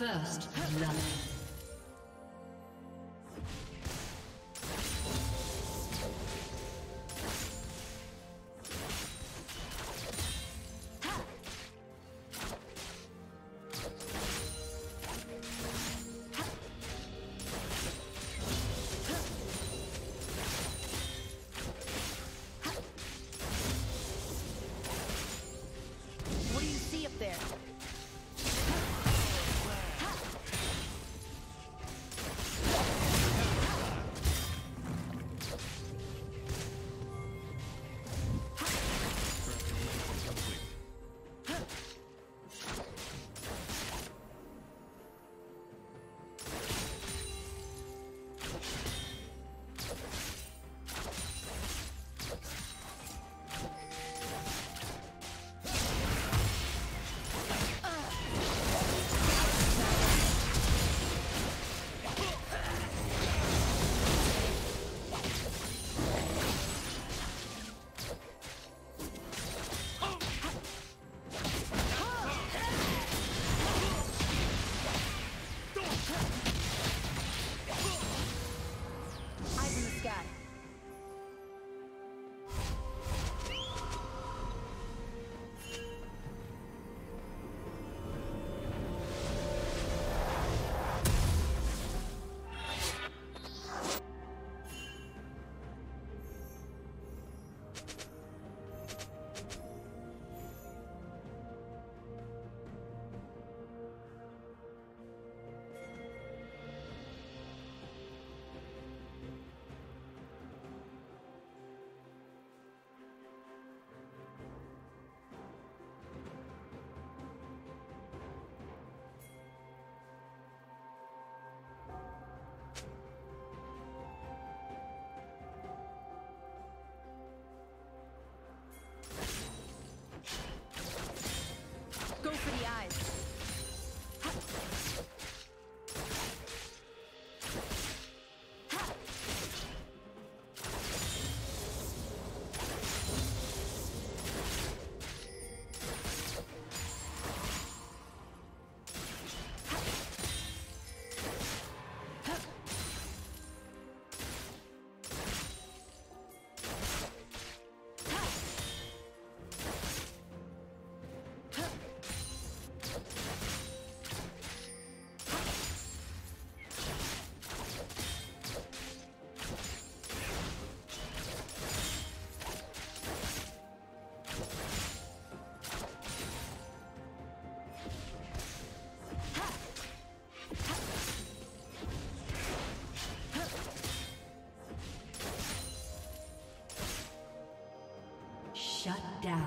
First love. Shut down.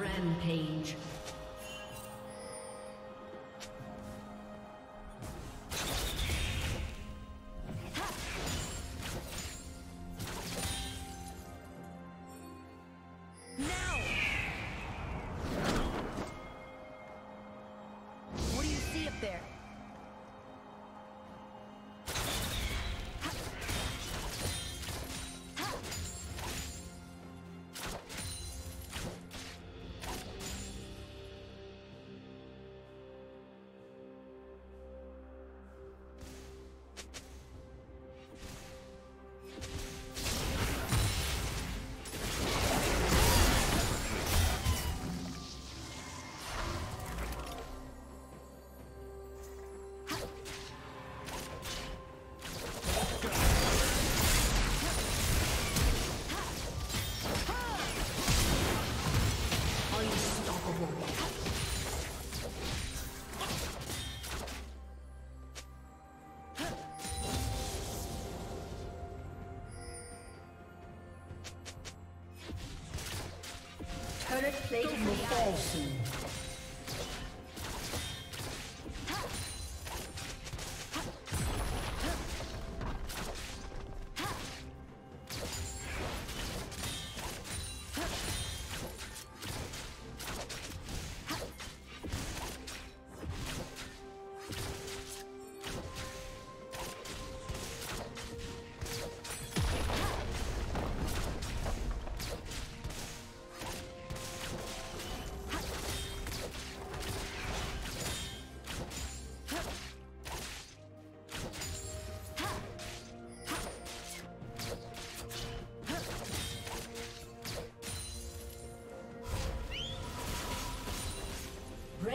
Rampage. Plate will fall soon.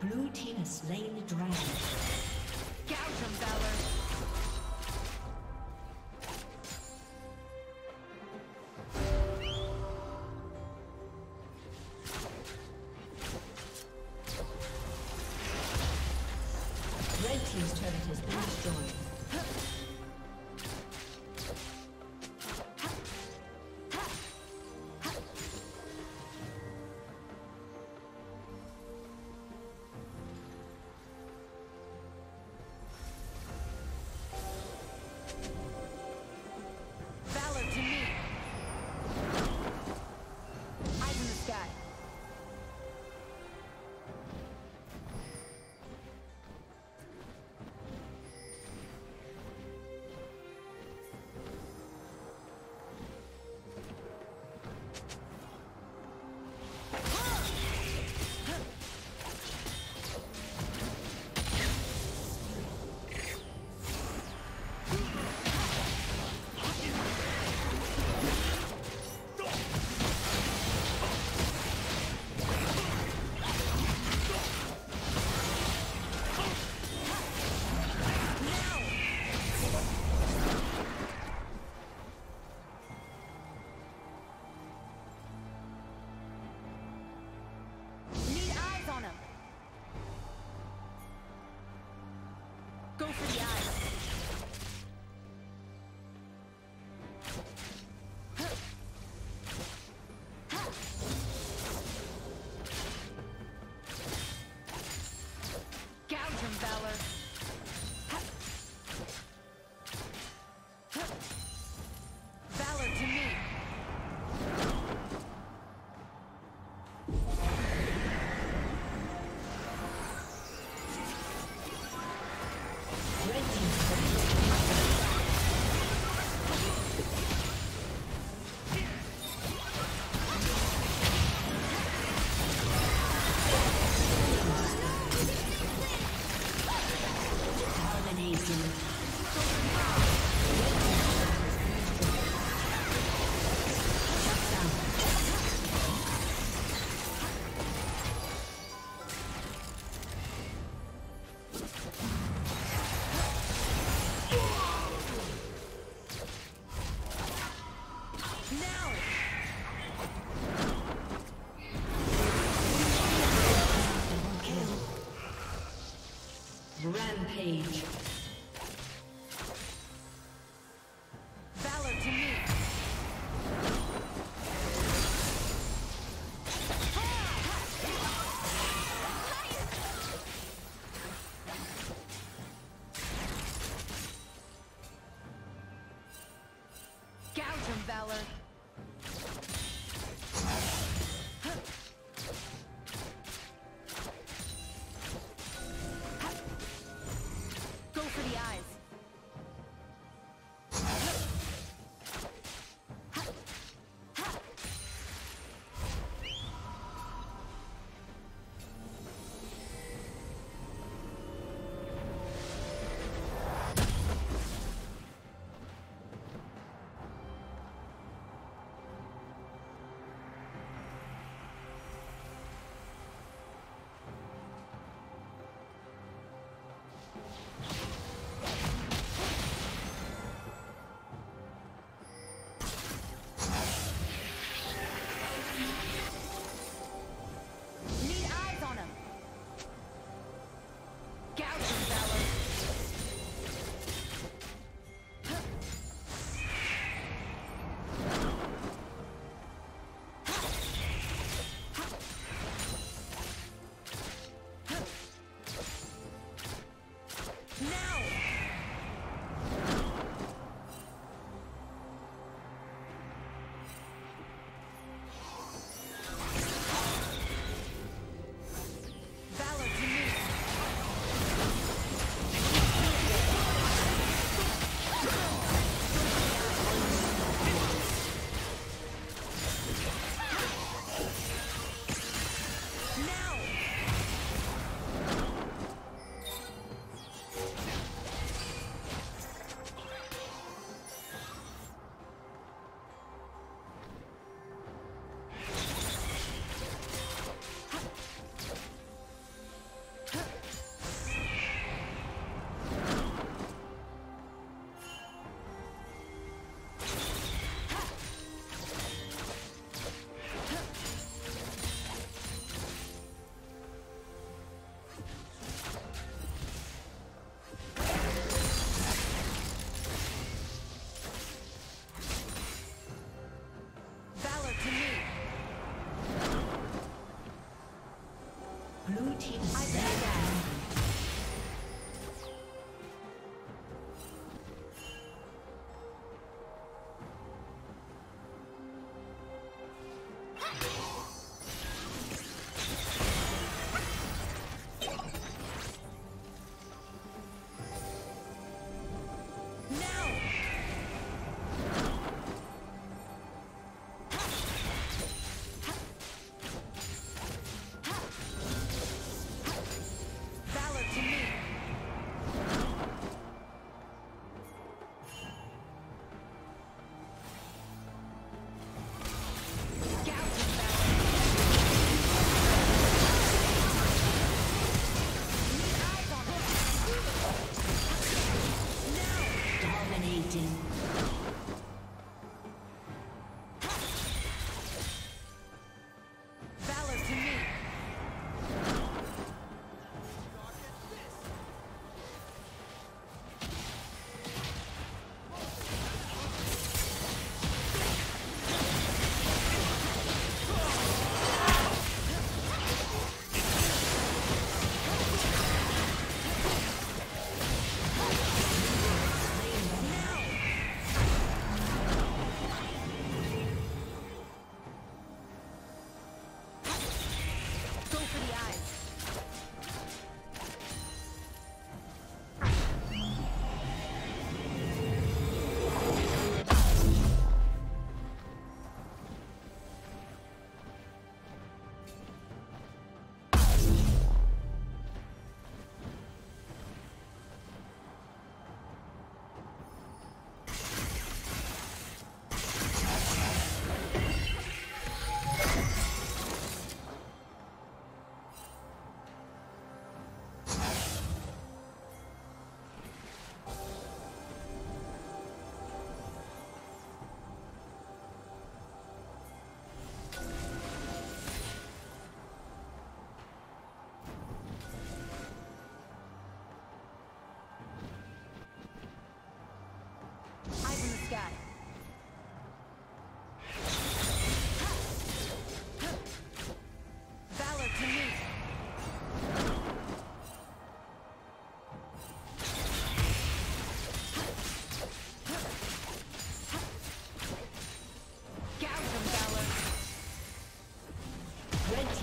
Blue team has slain the dragon. Gouge him, Valor! Now! Rampage.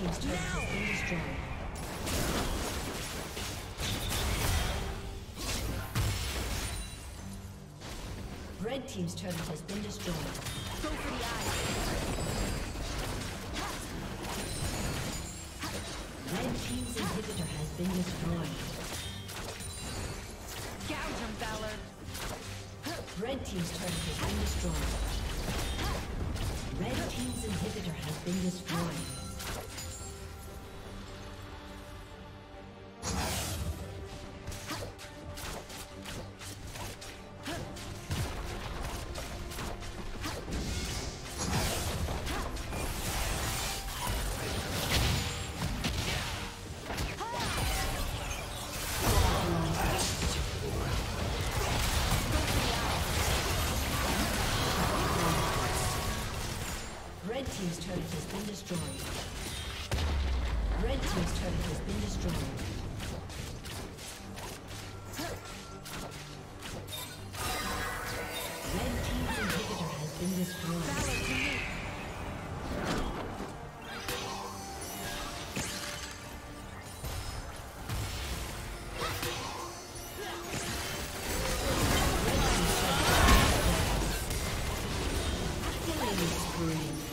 team's turret has been destroyed. Red team's turret has been destroyed. Go for the eye. Red team's inhibitor has been destroyed. Gouge him, Valor. Red team's turret has been destroyed. Red team's inhibitor has been destroyed. Green.